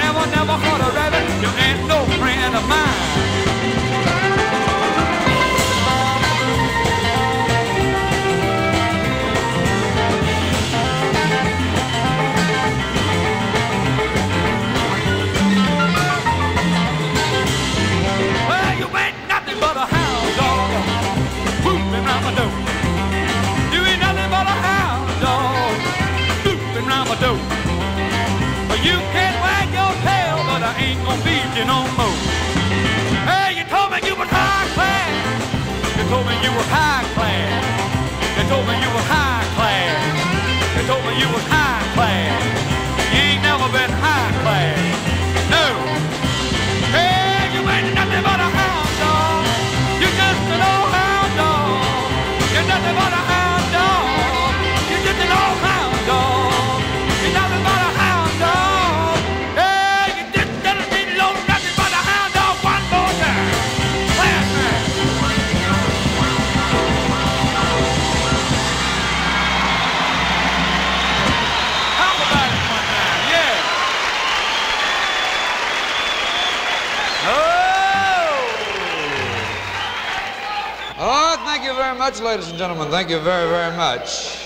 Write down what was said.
ever, never caught a rabbit, you ain't no friend of mine. You can wag your tail, but I ain't gonna feed you no more. Hey, you told me you were high class. You told me you were high class. You told me you were high class. You told me you were high class. You ain't never been high class. No. Hey, you ain't nothing but a hound dog. You just an old hound dog. You're nothing but a hound dog. You're just an old hound dog. You're nothing but a hound dog. Thank you very much, ladies and gentlemen. Thank you very, very much.